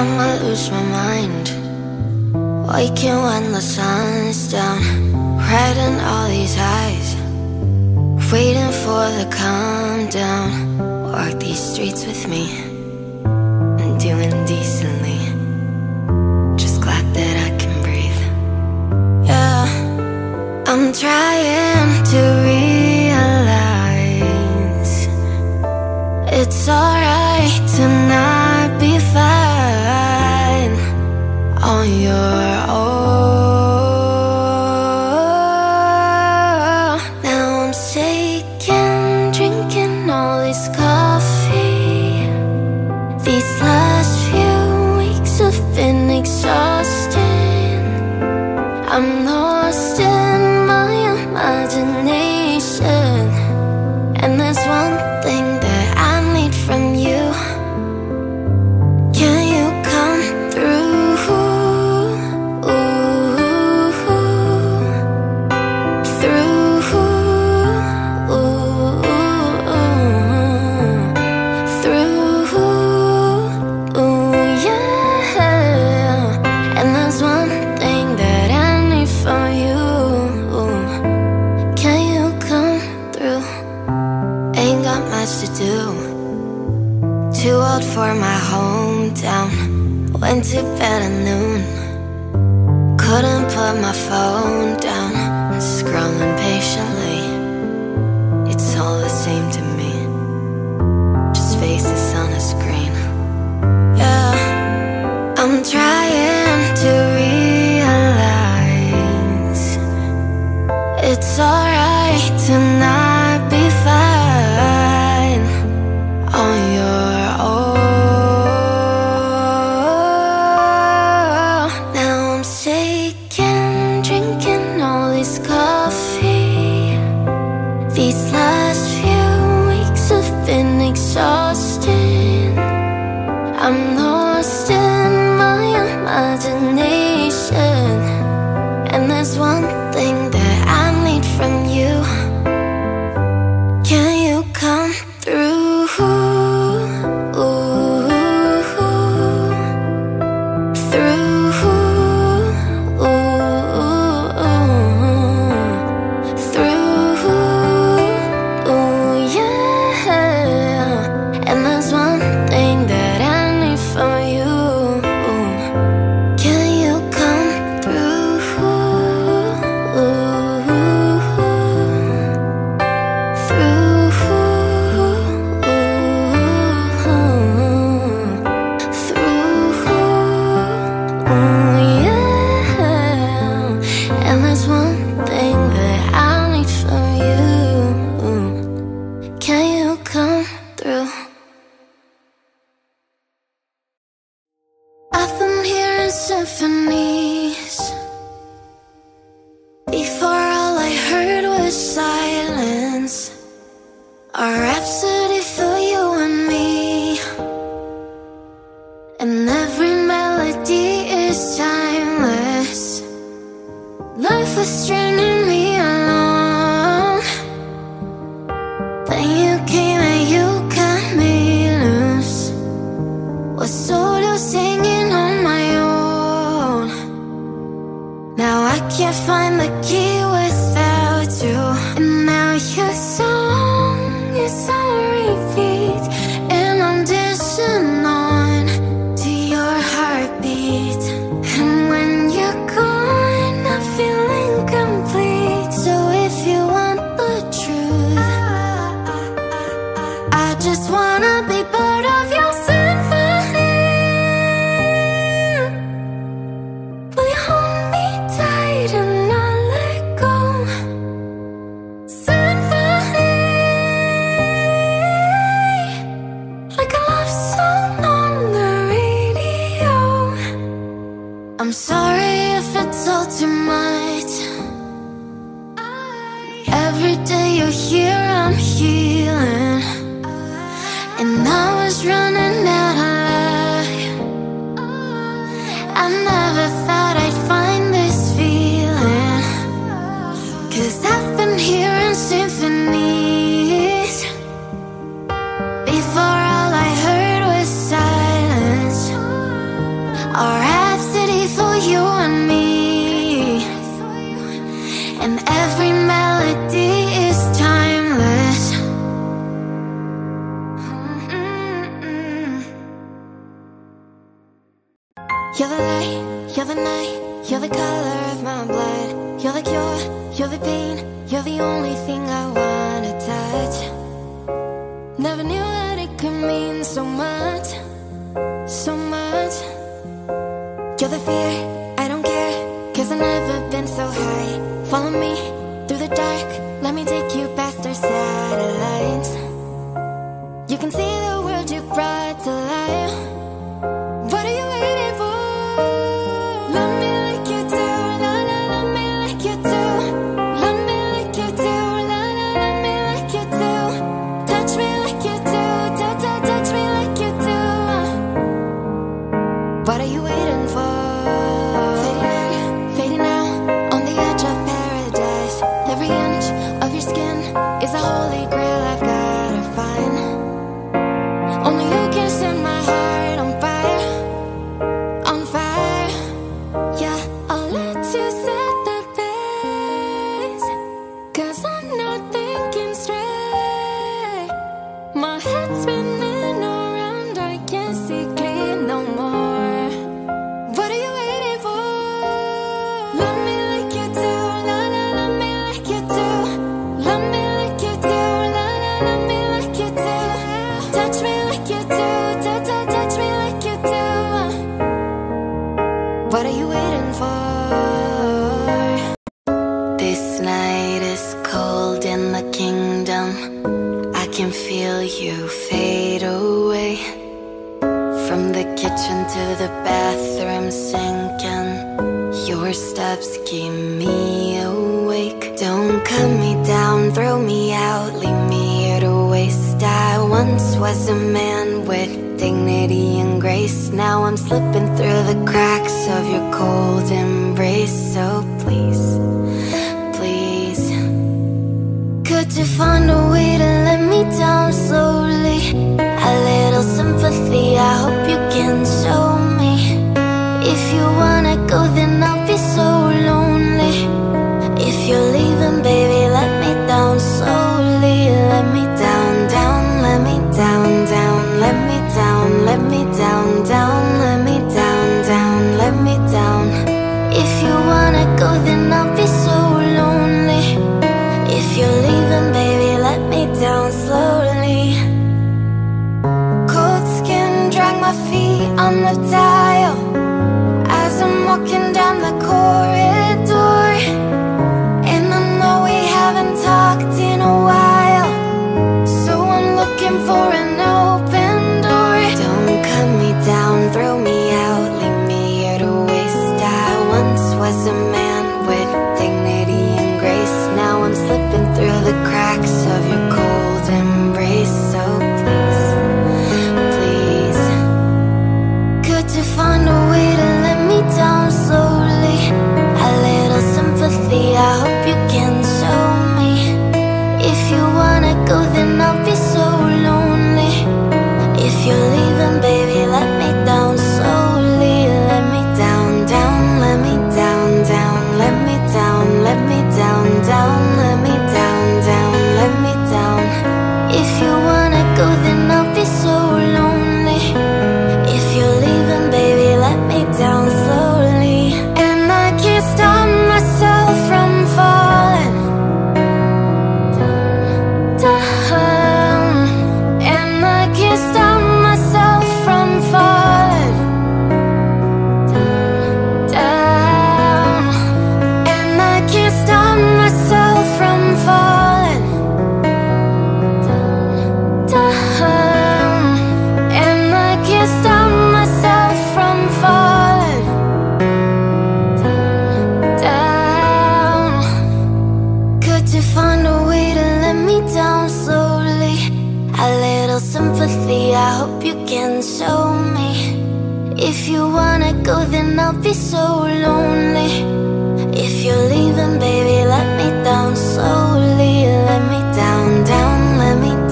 I'ma lose my mind, waking when the sun's down, riding all these highs, waiting for the calm down. Walk these streets with me, I'm doing decently, just glad that I can breathe. Yeah, I'm trying to realize it's alright to not be fine on your own. Now I'm shaking, drinking all these cups. These last few weeks have been exhausting. I'm lost in my imagination, and there's one thing that I need from you. Can you come through? Too old for my hometown. Went to bed at noon, couldn't put my phone down, scrolling patiently. It's all the same to me, just faces on a screen. Yeah, I'm trying to realize it's alright to not be fine on your own. Before all I heard was silence. you and me, and every melody is timeless. You're the light, you're the night, you're the color of my blood. You're the cure, you're the pain, you're the only thing I wanna touch. Never knew that it could mean so much, so much. You're the fear, I don't care, cause I've never been so high. Follow me through the dark, let me take you past our satellites. You can see the world you brought to life. Down, let me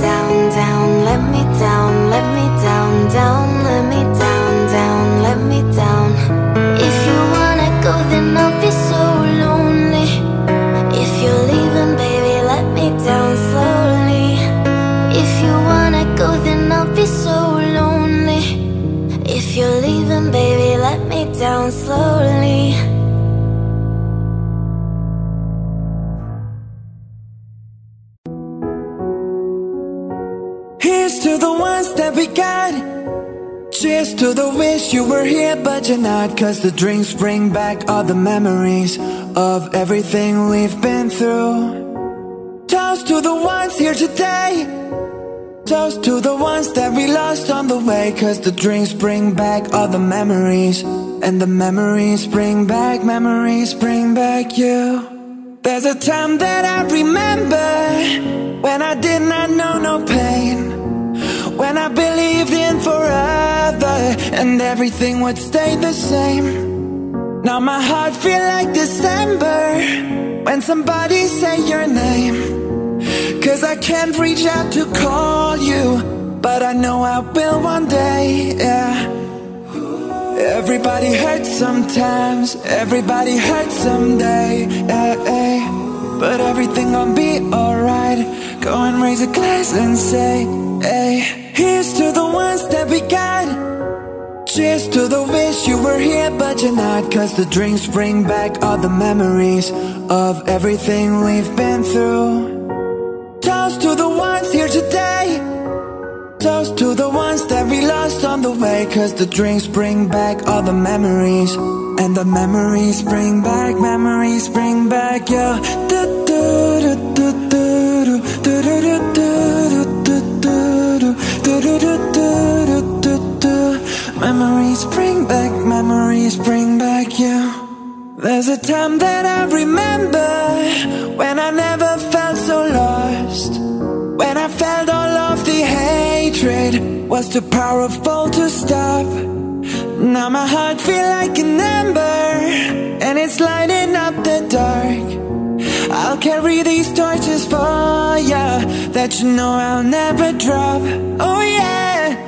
down, down, let me down. If you wanna If you're leaving, baby, let me down slowly. Here's to the ones that we got. Cheers to the wish you were here but you're not. Cause the drinks bring back all the memories of everything we've been through. Toast to the ones here today. Toast to the ones that we lost on the way. Cause the drinks bring back all the memories. And the memories bring back you. There's a time that I remember when I did not know no pain, when I believed in forever and everything would stay the same. Now my heart feel like December when somebody say your name. Cause I can't reach out to call you, but I know I will one day, yeah. Everybody hurts sometimes, everybody hurts someday, yeah. But everything gon' be alright. Go and raise a glass and say, hey. Here's to the ones that we got. Cheers to the wish you were here but you're not. Cause the drinks bring back all the memories of everything we've been through. Toast to the ones here today. Toast to the ones that we lost on the way. Cause the drinks bring back all the memories. And the memories bring back you. Memories bring back you. There's a time that I remember when I never felt so lost, when I felt all of the hatred was too powerful to stop. Now my heart feel like an ember and it's lighting up the dark. I'll carry these torches for ya that you know I'll never drop. Oh yeah.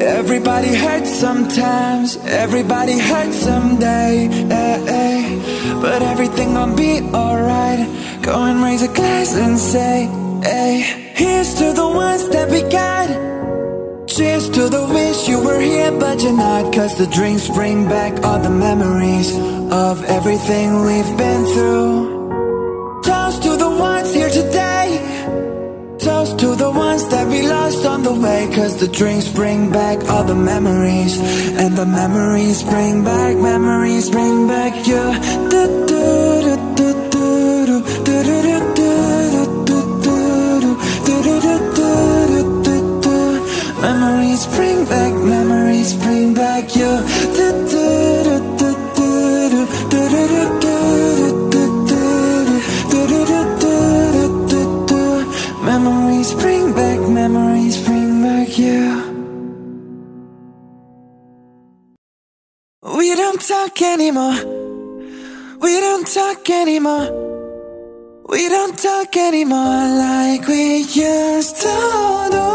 Everybody hurts sometimes, everybody hurts someday, eh, eh. But everything gon' be alright. Go and raise a glass and say, hey. Here's to the ones that we got. Cheers to the wish you were here but you're not. Cause the drinks bring back all the memories of everything we've been through. Toast to the ones here today. Toast to the ones that we lost on the way. Cause the drinks bring back all the memories. And the memories bring back you. Memories bring back you. Memories bring back you. We don't talk anymore. We don't talk anymore. We don't talk anymore like we used to do.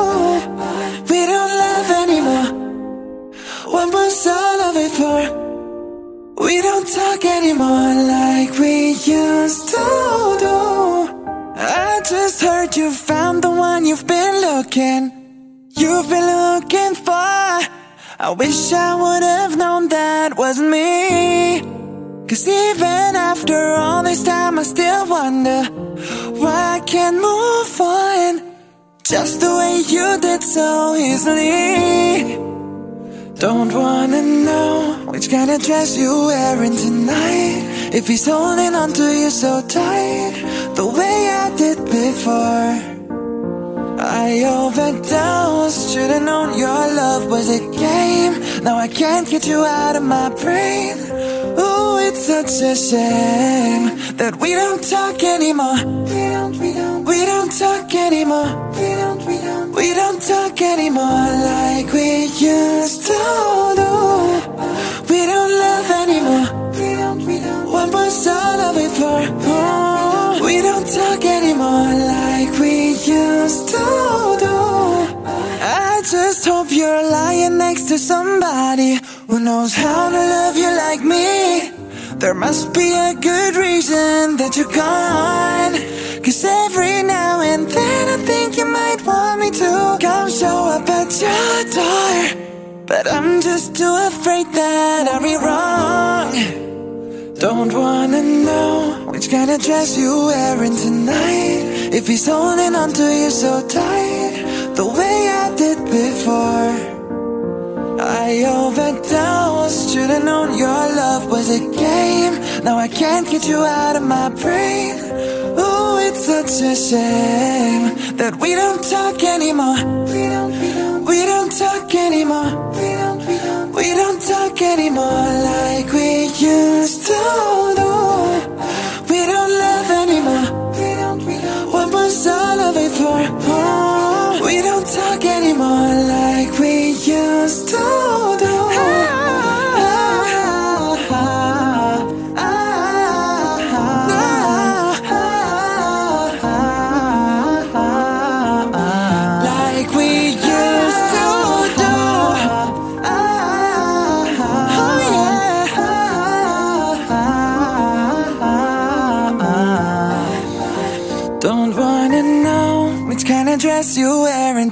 We don't love anymore. What was all of it for? We don't talk anymore like we used to do. I just heard you found the one you've been looking. You've been looking for. I wish I would have known that was me. Cause even after all this time I still wonder why I can't move on. Just the way you did so easily. Don't wanna know which kind of dress you're wearing tonight. If he's holding on to you so tight, the way I did before. I overdosed, should've known your love was a game. Now I can't get you out of my brain. Ooh, it's such a shame that we don't talk anymore. We don't talk anymore. We don't talk anymore like we used to do. We don't love anymore. What was all of it for? Oh, we don't talk anymore like we used to do. I just hope you're lying next to somebody who knows how to love you like me. There must be a good reason that you're gone. Cause every now and then I think you might want me to come show up at your door. But I'm just too afraid that I'll be wrong. Don't wanna know which kind of dress you're wearing tonight, if he's holding on to you so tight the way I did before. I overdosed, should've known your love was a game. Now I can't get you out of my brain. Ooh, it's such a shame that we don't talk anymore. We don't talk anymore like we used to do. We don't love anymore. What was all of it for? Oh, we don't talk anymore like we used to do. Dress you're wearing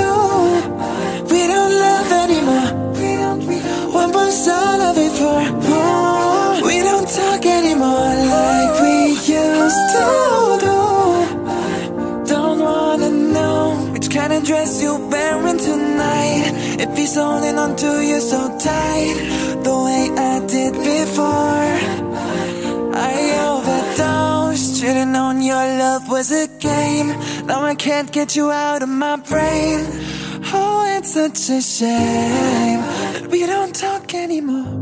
do. We don't love anymore. What was all of it for? Oh, we don't talk anymore like we used to do. Don't wanna know which kind of dress you're wearing tonight, if he's holding on to you so tight the way I did before. I overdosed, should've known your love was a game. Now I can't get you out of my brain. Oh, it's such a shame that we don't talk anymore.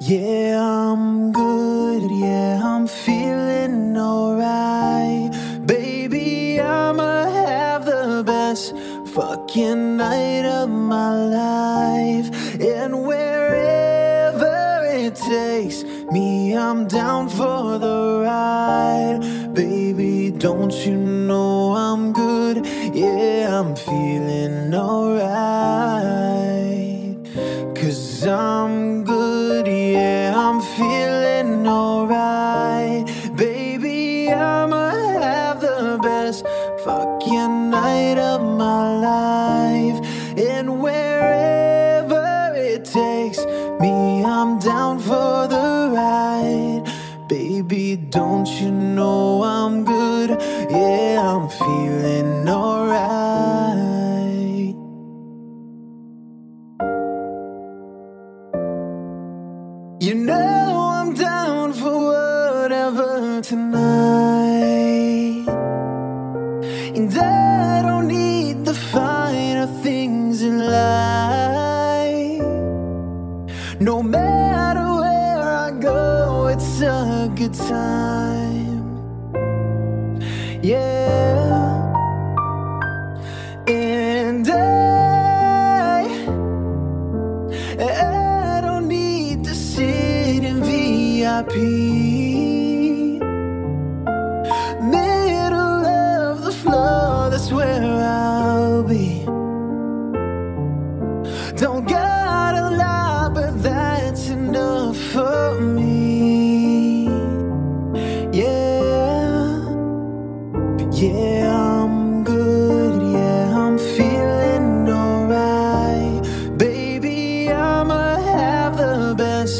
Yeah, I'm good. Yeah, I'm feeling alright. Baby, I'ma have the best fucking night of my life. And wherever it takes me, I'm down for the ride. Baby, don't you know I'm good? Yeah, I'm feeling alright. 'Cause I'm good, yeah, I'm feeling alright. Baby, I'ma have the best fucking night of my life. And wherever it takes me, I'm down for the ride. Baby, don't you know I'm good? Yeah, I'm feeling alright. You know I'm down for whatever tonight. And I don't need the finer things in life. No matter where I go, it's a good time. Yeah. And I don't need to sit in VIP. That's where I'll be. Don't got a lot, but that's enough for me. Yeah, yeah, I'm good, yeah, I'm feeling alright. Baby, I'ma have the best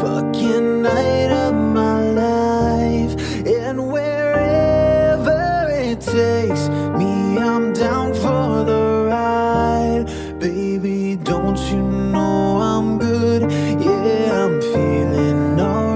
fucking night of my life. And wherever it takes me, I'm down for the ride. Baby, don't you know I'm good? Yeah, I'm feeling alright.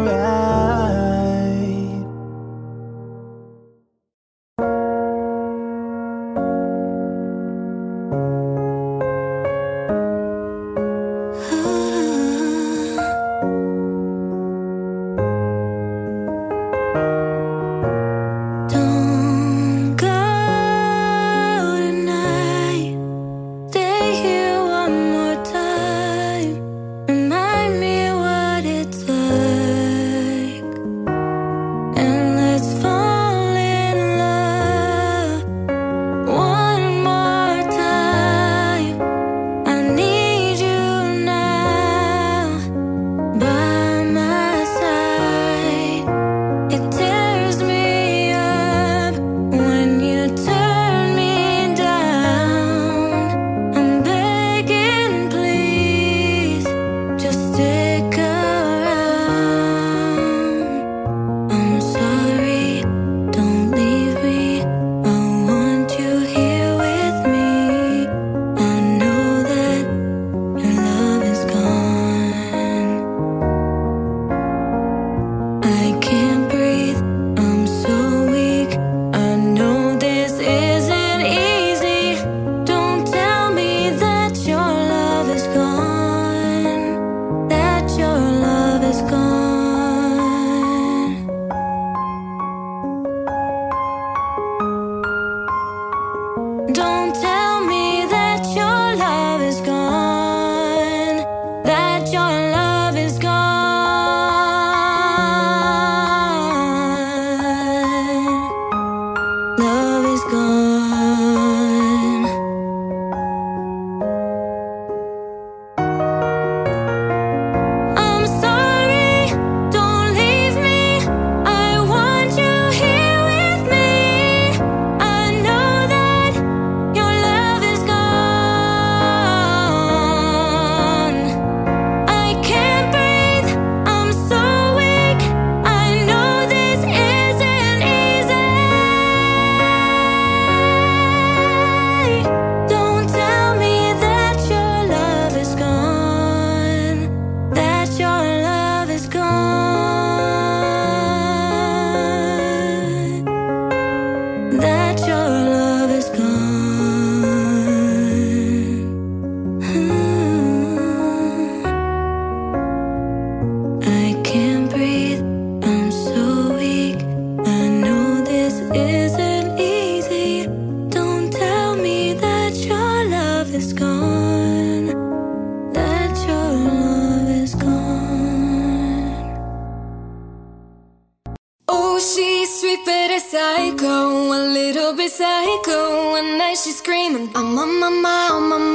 she's sweet but a psycho, a little bit psycho. At night she's screaming, I'm on my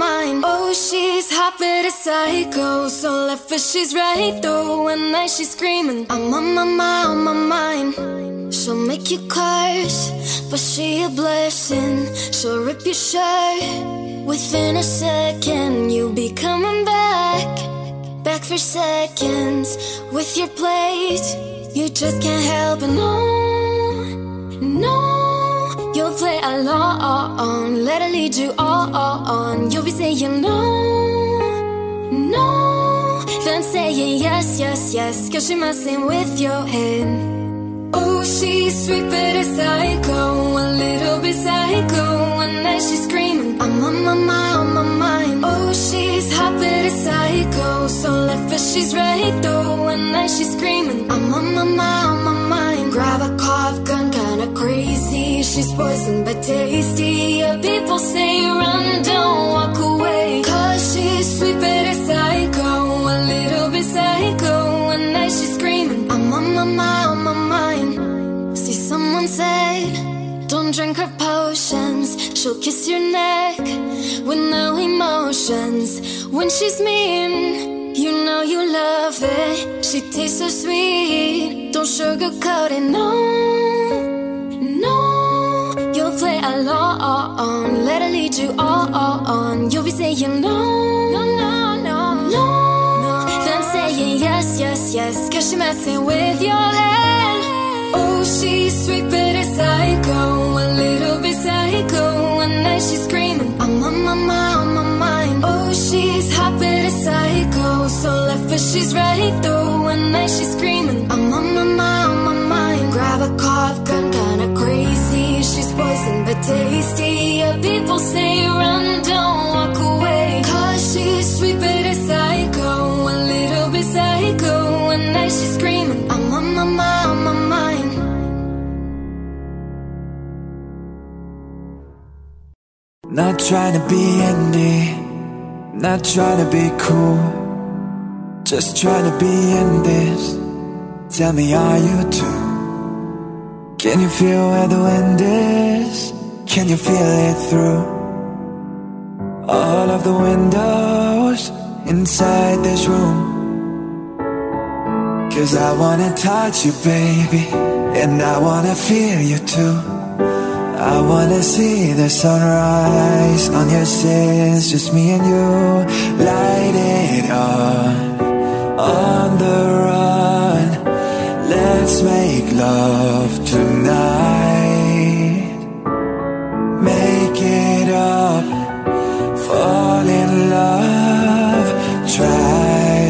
mind. Oh, she's hot but a psycho, so left but she's right though. At night she's screaming, I'm on my mind. She'll make you curse, but she a blessing. She'll rip your shirt within a second. You'll be coming back for seconds with your plate. You just can't help it, no, no. You'll play along, let her lead you all on. You'll be saying no, no, then saying yes, yes, yes, cause she messing with your head. Oh, she's sweet but a psycho, a little bit psycho. At night she's screaming, I'm on my mind. Oh, she's hot but a psycho, so left but she's right though. At night she's screaming, I'm on my mind. Grab a cough gun, kinda crazy. She's poison but tasty. Yeah, people say run, don't walk away. Cause she's sweet but a psycho, a little bit psycho. At night she's screaming, I'm on my mind. See, someone said, don't drink her potions. She'll kiss your neck with no emotions. When she's mean, you know you love it. She tastes so sweet, don't sugarcoat it, no, no. You'll play along, let her lead you all on. You'll be saying no, no, no, no, no, then saying yes, yes, yes, cause she messing with your head. Oh, she's sweet but a psycho, a little bit psycho. At night she's screaming, I'm on my mind. Oh, she's hot but a psycho, so left but she's right though. At night she's screaming, I'm on my mind. Grab a cough gun, kinda crazy. She's poison but tasty. Yeah, people say run, don't walk away. Cause she's sweet but a psycho, a little bit psycho. At night she's screaming, I'm on my mind. Not trying to be indie, not trying to be cool, just trying to be in this. Tell me, are you too? Can you feel where the wind is? Can you feel it through all of the windows inside this room? Cause I wanna touch you, baby, and I wanna feel you too. I wanna see the sunrise on your sins, just me and you. Light it on the run. Let's make love tonight. Make it up, fall in love, try.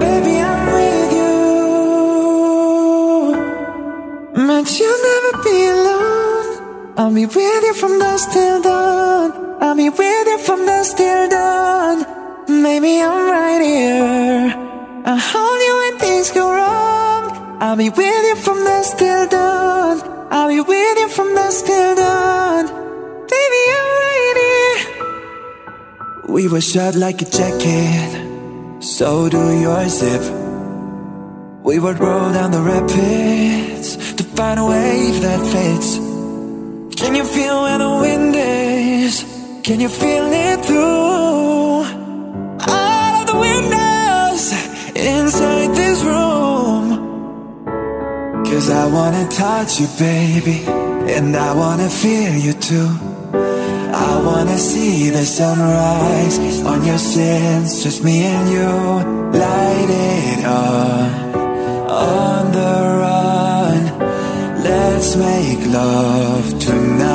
Baby, I'm with you, but you'll never be alone. I'll be with you from dusk till dawn. I'll be with you from dusk till dawn. Maybe I'm right here, I'll hold you when things go wrong. I'll be with you from dusk till dawn. I'll be with you from dusk till dawn. Baby, I'm right here. We were shut like a jacket, so do your zip. We would roll down the rapids to find a wave that fits. Can you feel where the wind is? Can you feel it through all of the windows inside this room? Cause I wanna touch you, baby, and I wanna feel you too. I wanna see the sunrise on your sins, just me and you. Light it on the run. Let's make love tonight.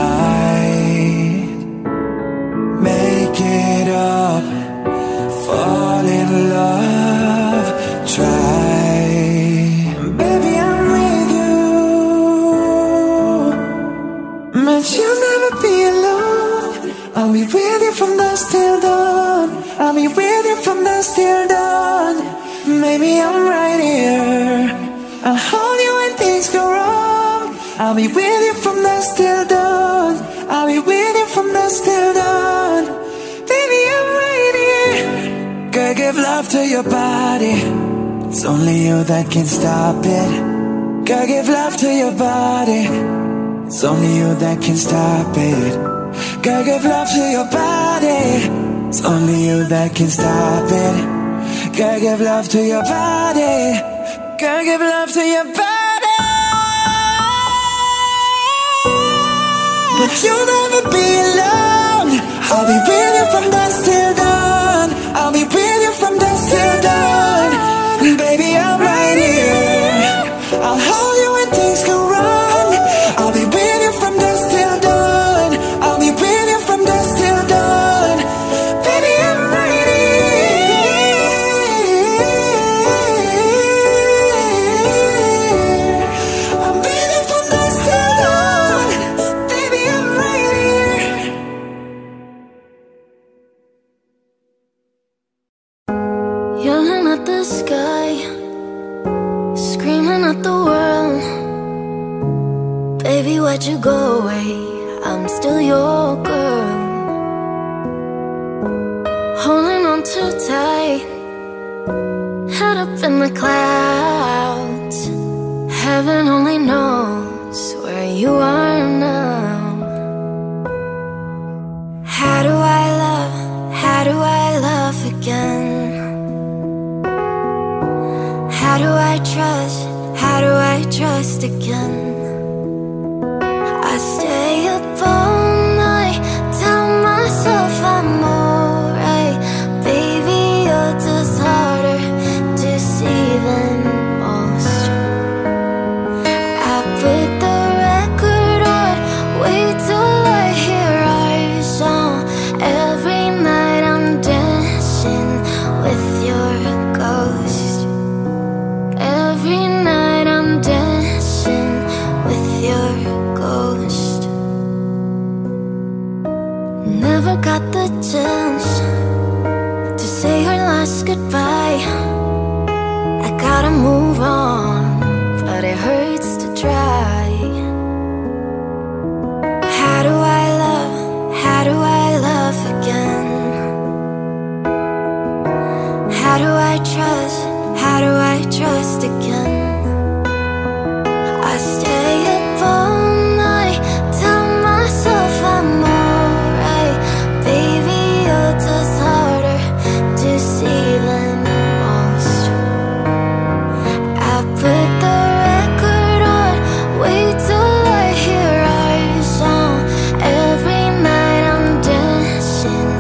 Make it up, fall in love, try. Baby, I'm with you, but you'll never be alone. I'll be with you from dusk till dawn. I'll be with you from dusk till dawn. Maybe I'm right here, I'll hold you when things go wrong. I'll be with you from dusk till dawn. I'll be with you from dusk till dawn. Baby, I'm right here. Girl, give love to your body. It's only you that can stop it. Girl, give love to your body. It's only you that can stop it. Girl, give love to your body. It's only you that can stop it. Girl, give love to your body. Girl, give love to your body. But you'll never be alone. I'll be with you from dusk till dawn. I'll be with you from dusk till dawn. Baby, I'm right here. I'll hold you when things go wrong. I'll be with you from dusk till dawn. I'll be with you from dusk till dawn. Baby, I'm right here. I'll be with you from dusk till dawn. Baby, I'm right here. Yelling at the sky, screaming at the world. Baby, why'd you go away? I'm still your girl. Holding on too tight, head up in the clouds. Heaven only knows where you are now. How do I love again? How do I trust again? I stay up all night, tell myself I'm alright. Baby, you're just harder to see than most. I put the record on, wait till I hear our song. Every night I'm dancing with your ghost. Every night I'm dancing with your ghost. Never got the chance to say our last goodbye. I gotta move on, but it hurts to try. How do I love again? How do I trust again? I stay up all night, tell myself I'm alright. Baby, you're just harder to see than most. I put the record on, wait till I hear our song. Every night I'm dancing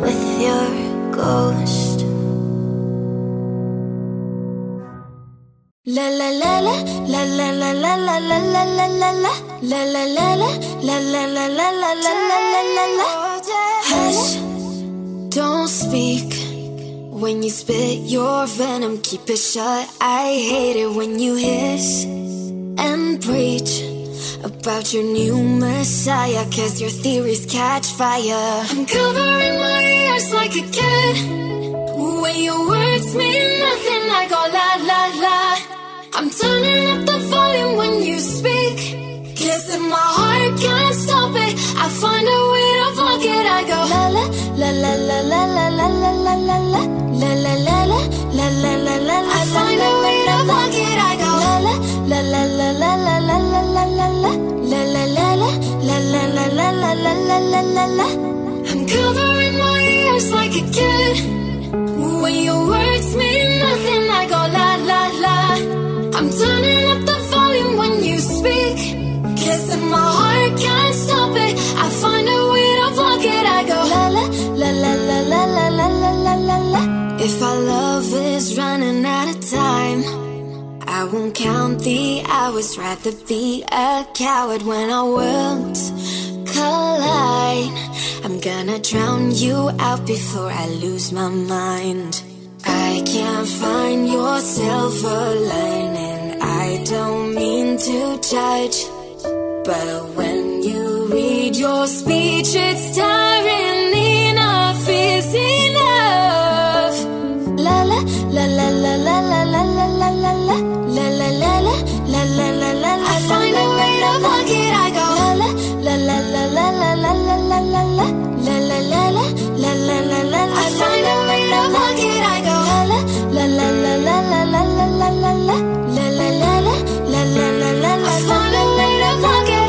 with your ghost. Hush, don't speak when you spit your venom, keep it shut. I hate it when you hiss and preach about your new messiah, cause your theories catch fire. I'm covering my ears like a kid when your words mean nothing, like oh la la la. I'm turning up the volume when you speak, cause if my heart can't stop it, I find a way to block it. I go la la la la la la la la la la la la la la la la la la la. I find a way to block it. I go la la la la la la la la la la la la la la la la la la la la la. I'm covering my ears like a kid when your words mean nothing. I go la la la. I'm turning up the volume when you speak, 'cause in my and count the hours. Rather be a coward when our worlds collide. I'm gonna drown you out before I lose my mind. I can't find your silver lining. I don't mean to judge, but when you read your speech, it's tiring. Enough is enough. La la la la la la la la la la la la la la la la la la. I find a way to fuck it. I go la la la la la la la la la la la la la la la. I find a way to fuck it. I go la la la la la la la la la la la la la la. I find a way to fuck it. I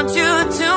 want you to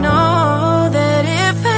know that if I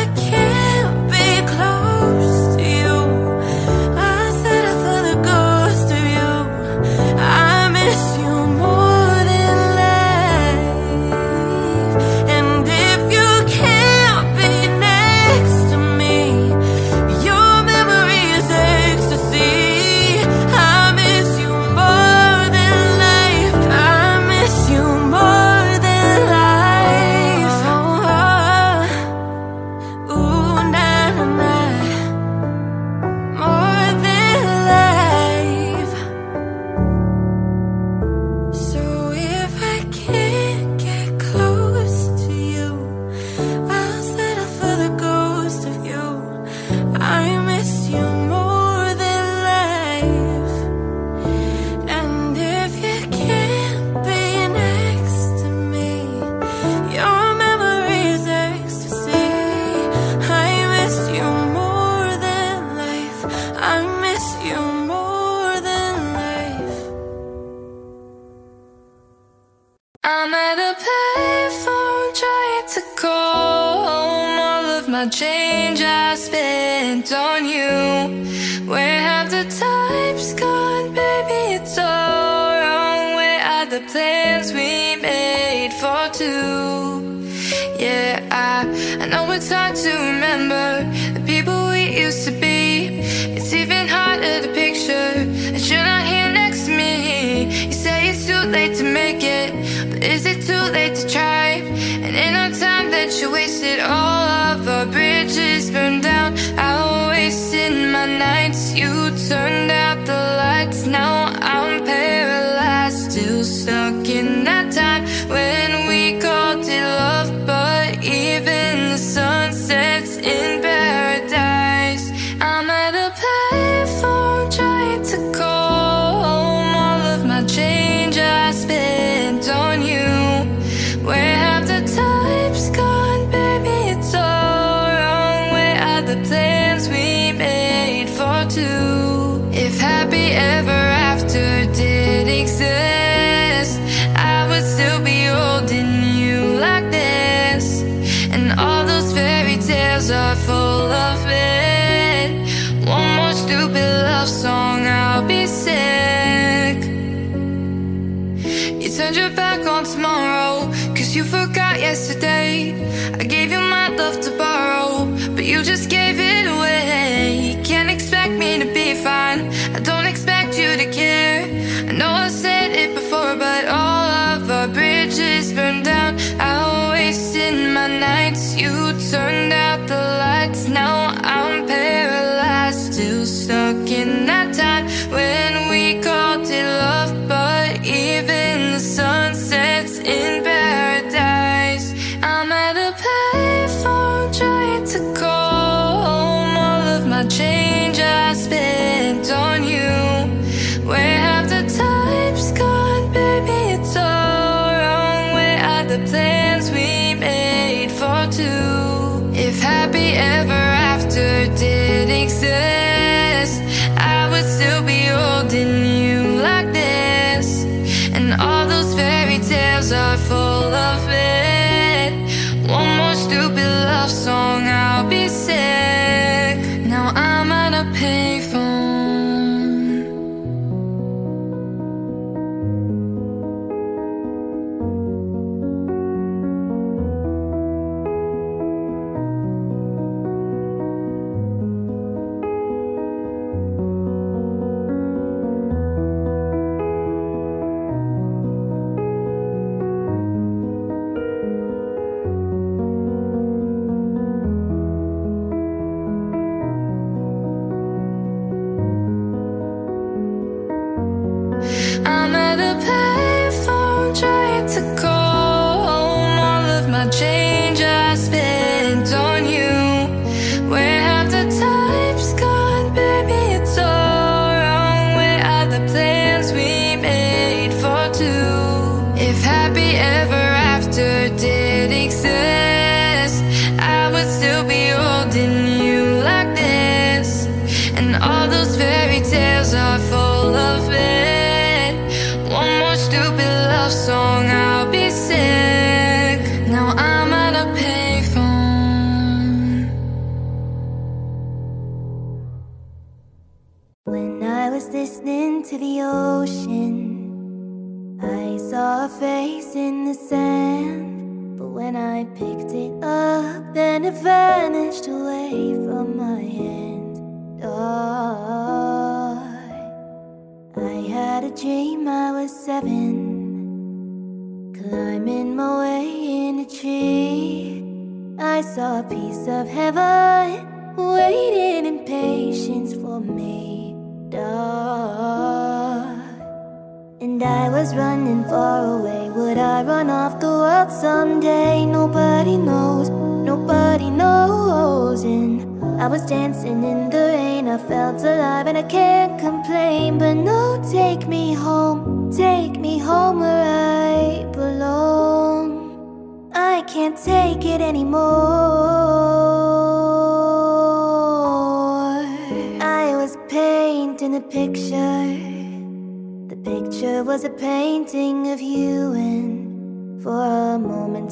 depend on you. Where have the times gone, baby? It's all wrong. Where are the plans we made for two? Yeah, I know it's hard to remember the people we used to be. It's even harder to picture that you're not here next to me. You say it's too late to make it, but is it too late to try? And in our time that you wasted, all of our bridges burned down. I wasted my nights, you turned out the lights. Now I'm paralyzed, still stuck in that time when we called it love, but even the sun sets in paradise. I'm at a payphone trying to call home. All of my change I spent on you. Where have the times gone, baby? It's all wrong. Where are the plans we made for two? If happy ever after did exist, I would still be holding you like this. And all those fairy tales are full of it. One more stupid love song, I'll be sick. You turned your back on tomorrow, you forgot yesterday. I gave you my love to borrow, but you just gave it away. You can't expect me to be fine, I don't expect you to care. I know I said it before, but all of our bridges burned down. I wasted my nights, you turned out the lights. Now I'm paralyzed, still stuck in that time when we called it love, but even the sun sets in bed. Change I spent on you. Where have the times gone, baby? It's all wrong. Where are the plans we made for two? If happy ever after did exist, I would still be holding you like this. And all those fairy tales are full of it. One more stupid love song, I'll be sick. Now I'm on a payphone.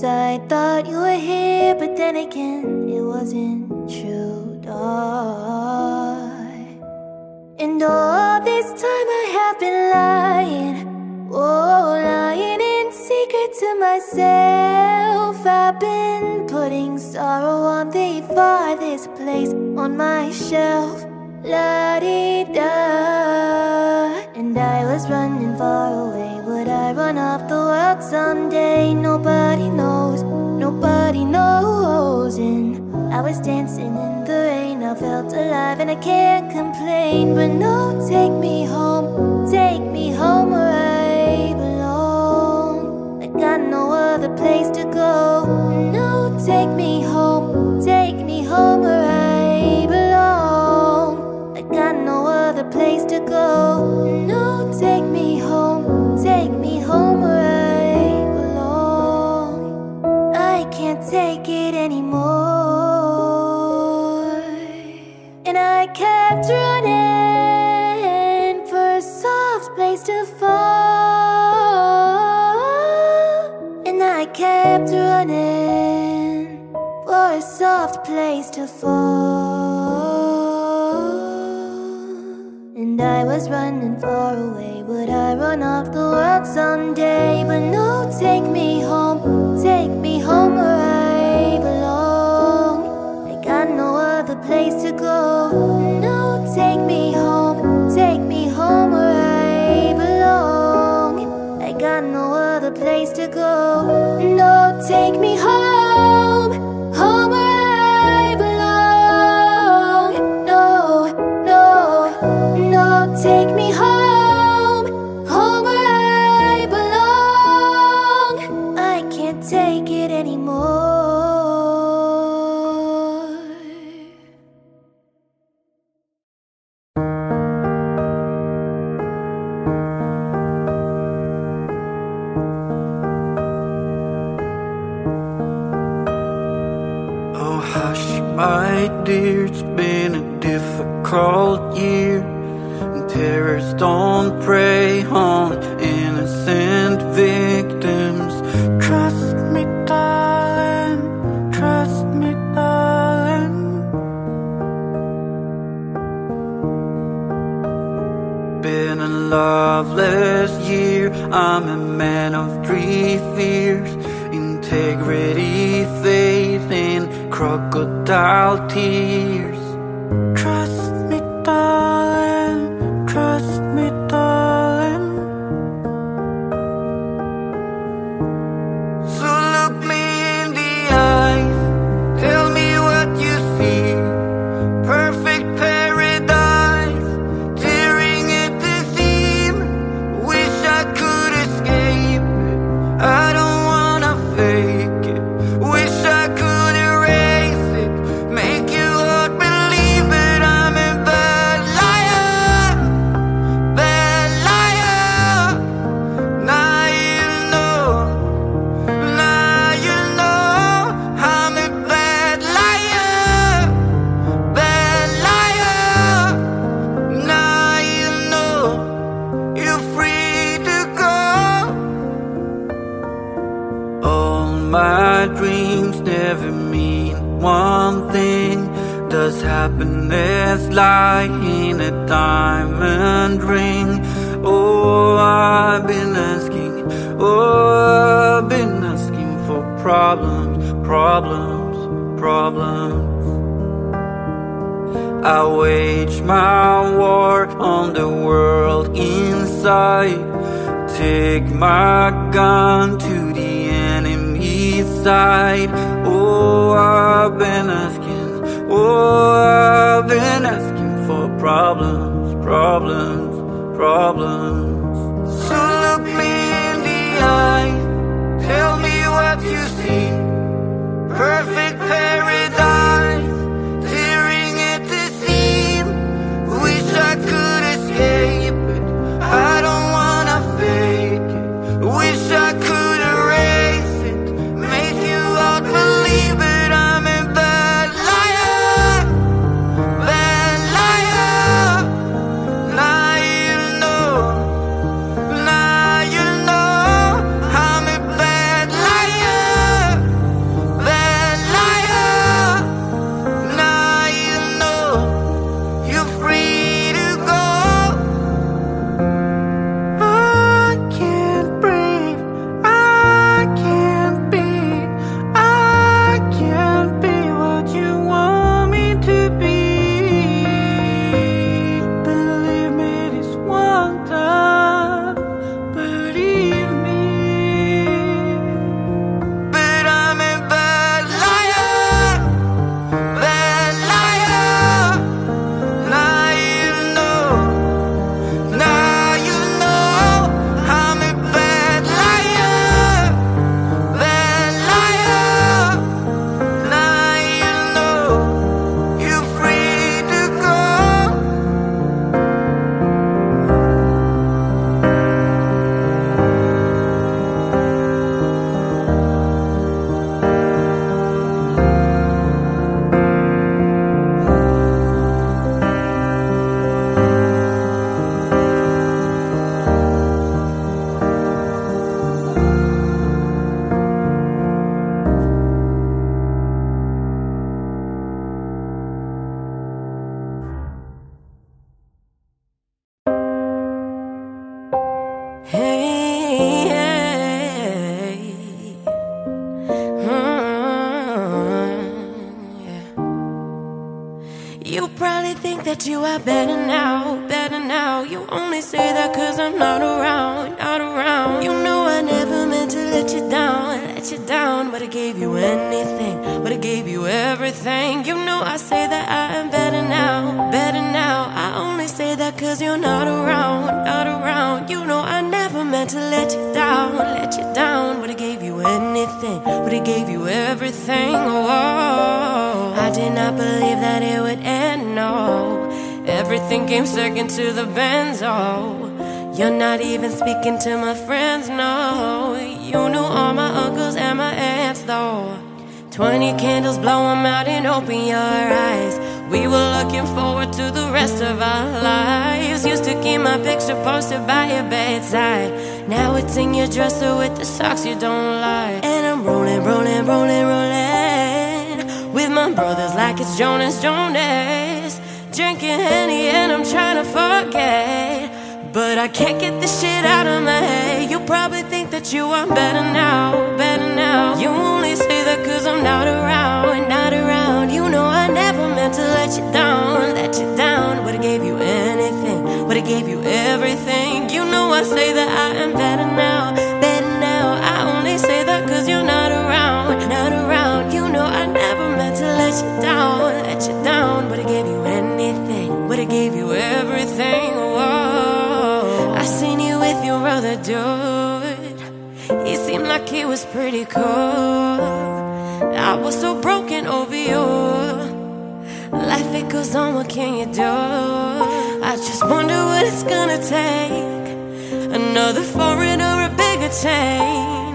I thought you were here, but then again, it wasn't true, dog. to myself, I've been putting sorrow on the farthest place on my shelf. La-dee-da. And I was running far away. Would I run off the world someday? Nobody knows, nobody knows. And I was dancing in the rain, I felt alive and I can't complain. But no, take me home where I belong. I got no other place to go. No, take me home where I belong. I got no other place to go. No, take me home where I belong. I can't take it anymore. And I kept running for a soft place to fall. And I kept running for a soft place to fall. And I was running far away. Would I run off the world someday? But no, take me home where I belong. I got no other place to go. No, take me home where I belong. I got no other place to go. No, take me home, home where I belong. No, no, no, take me home. It's been a difficult year, and terrorists don't prey on innocent victims. Trust me, darling. Been a loveless year, I'm a man of three fears: integrity, faith, and crocodile tears. Trust me, darling, so look me in the eyes, tell me what you see. Perfect paradise, tearing at the seam. Wish I could escape it, I don't fake it. Wish I could erase it, make you all believe it. I'm a bad liar, now you know, I'm a bad liar, now you know, you're free to go. My dreams never mean one thing. Does happiness lie in a diamond ring? Oh, I've been asking, oh, I've been asking for problems, problems, problems. I wage my war on the world inside. Take my gun to the side. Oh, I've been asking, oh, I've been asking for problems, problems, problems. So look me in the eye, tell me what you see. Perfect paradise, tearing at the seam. Wish I could escape it, I don't wanna fake it. Wish I could you are better now, better now. You only say that 'cause I'm not around, not around. You know I never meant to let you down, but I gave you anything, but I gave you everything. You know I say that I am better now, better now. I only say that 'cause you're not around, not around. You know I never meant to let you down, but I gave you anything, but I gave you everything. Oh, I did not believe that it would end, no. Everything came second to the Benz, oh. You're not even speaking to my friends, no. You knew all my uncles and my aunts, though. 20 candles, blow 'em out and open your eyes. We were looking forward to the rest of our lives. Used to keep my picture posted by your bedside. Now it's in your dresser with the socks you don't like. And I'm rolling, rolling, rolling, rolling with my brothers like it's Jonas Jonas. Drinking Henny and I'm trying to forget, but I can't get this shit out of my head. You probably think that you are better now, better now. You only say that 'cause I'm not around, not around. You know I never meant to let you down, but I gave you anything, but I gave you everything. You know I say that I am better now, better now. I only say that 'cause you're not around, not around. You know I never meant to let you down, but I gave you anything, but I gave you everything. The dude, he seemed like he was pretty cool. I was so broken over you. Life, it goes on, what can you do? I just wonder what it's gonna take, another foreign or a bigger chain.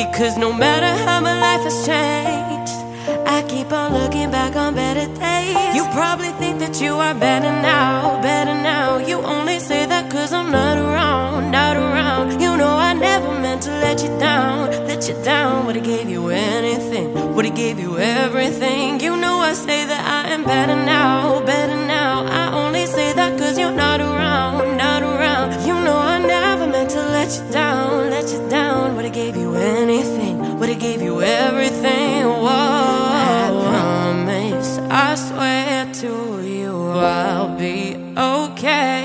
Because no matter how my life has changed, I keep on looking back on better days. You probably think that you are better now, better now. You only say that 'cause I'm not around, not around. You know I never meant to let you down, but I gave you anything, but I gave you everything. You know I say that I am better now, better now. I only say that 'cause you're not around, not around. You know I never meant to let you down, but I gave you anything, but I gave you everything. Whoa, I promise, I swear to you, I'll be okay.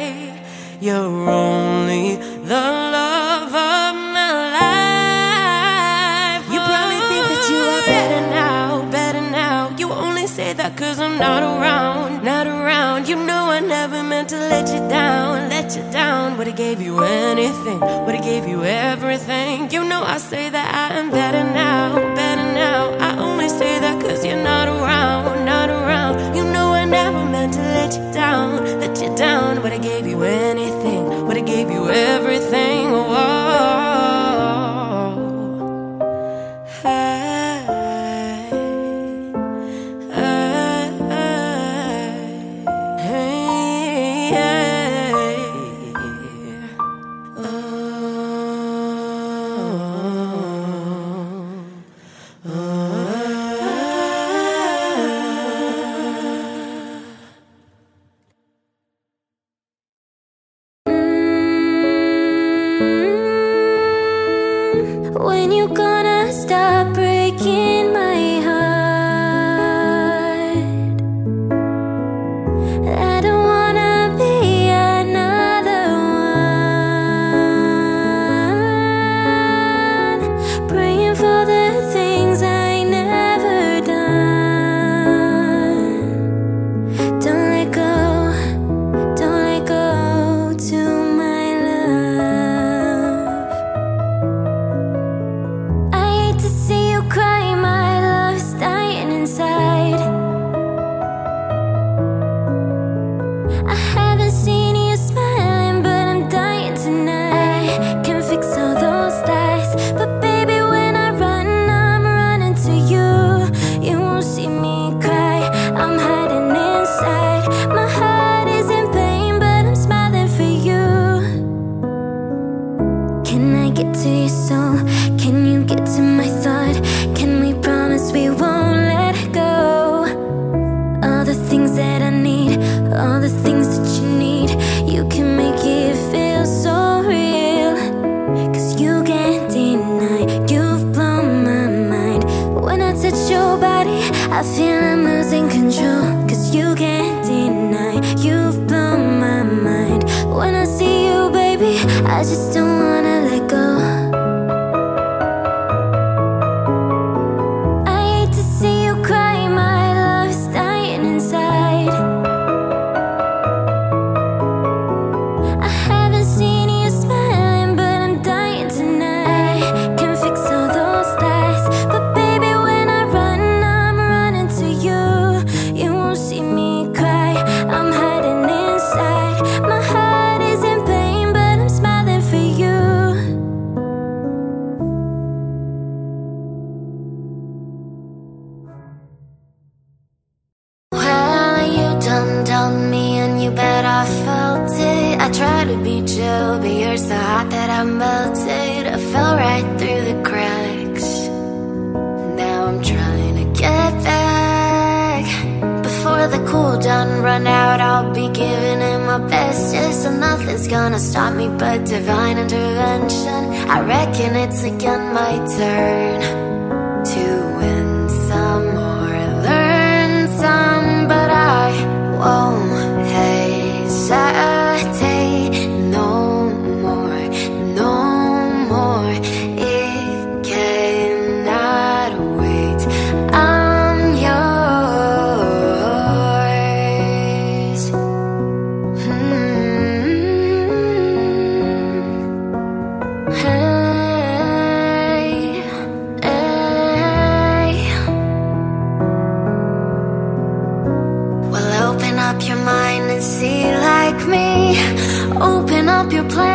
You're only the love of my life. You probably think that you are better now, better now. You only say that 'cause I'm not around, not around. You know I never meant to let you down, but I gave you anything, but I gave you everything. You know I say that I am better now, better now. I only say that 'cause you're not around, not around. You know I never meant to let you down, but I gave you anything, but I gave you everything. Whoa, hey, yeah. Oh, oh. All the things I just don't wanna let go. I hate to see you cry, my love's dying inside. I haven't seen you smiling, but I'm dying tonight. I can fix all those lies, but baby, when I run, I'm running to you. You won't see me cry, I'm hiding inside. My heart run out, I'll be giving it my best. Yes, and nothing's gonna stop me but divine intervention. I reckon it's again my turn to win some or learn some, but I won't hesitate no more, no more. It cannot wait. I'm yours.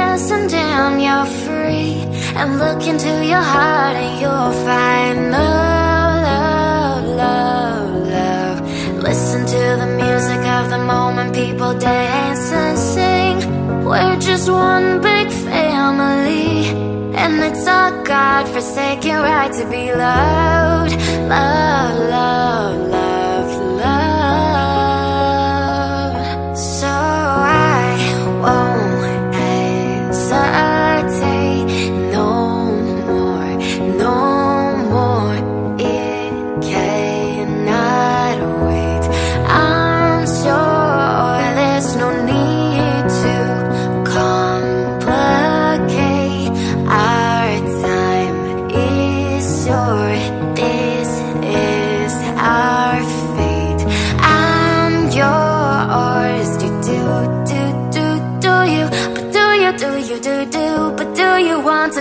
Listen down, you're free, and look into your heart and you'll find love, love, love, love. Listen to the music of the moment, people dance and sing. We're just one big family, and it's our God-forsaken right to be loved, love, love, love, love. So I won't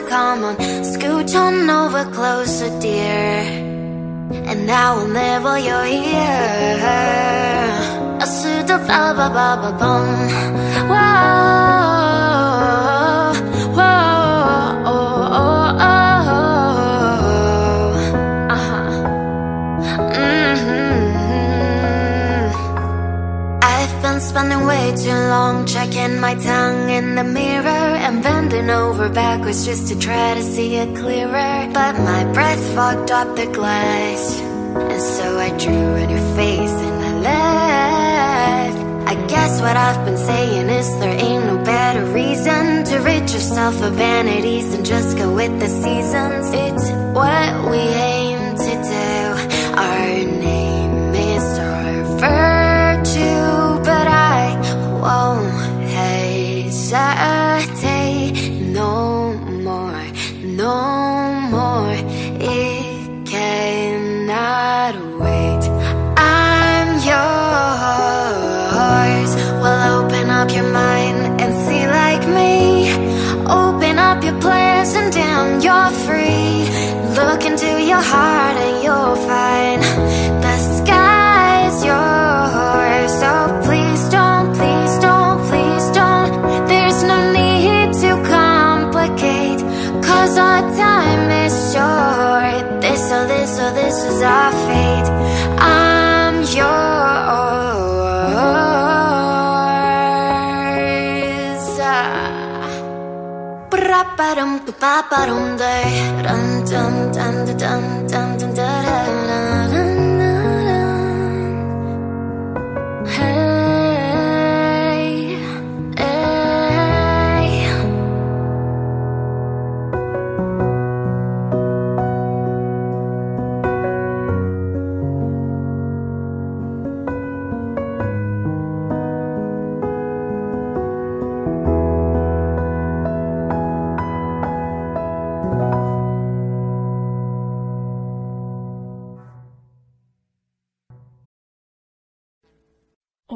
come on, scooch on over closer, dear, and I will nibble your ear. I should have ba ba ba bum. Whoa, whoa, oh, oh, oh. Uh-huh. Mm-hmm. I've been spending way too long checking my tongue in the mirror and bending over backwards just to try to see it clearer, but my breath fogged up the glass, and so I drew on your face and I left. I guess what I've been saying is there ain't no better reason to rid yourself of vanities and just go with the seasons. It's what we aim to do. Our name is our virtue, but I won't hesitate. No more, no more, it cannot wait. I'm yours. Well, open up your mind and see like me. Open up your plans and down, you're free. Look into your heart and you'll find the sky's yours. So please don't, please don't, please don't. There's no need to come, cause our time is short. This or this or this is our fate. I'm yours.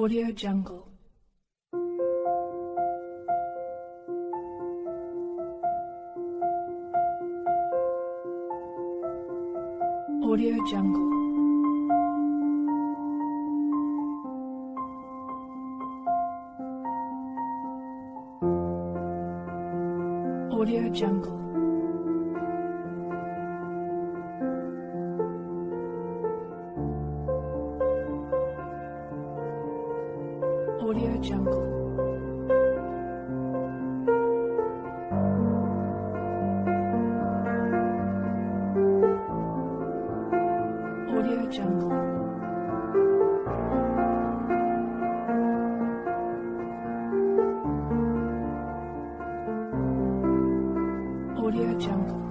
Audio Jungle. Audio Jungle. Audio Jungle. Audio Jungle. Audio Jungle. Audio Jungle.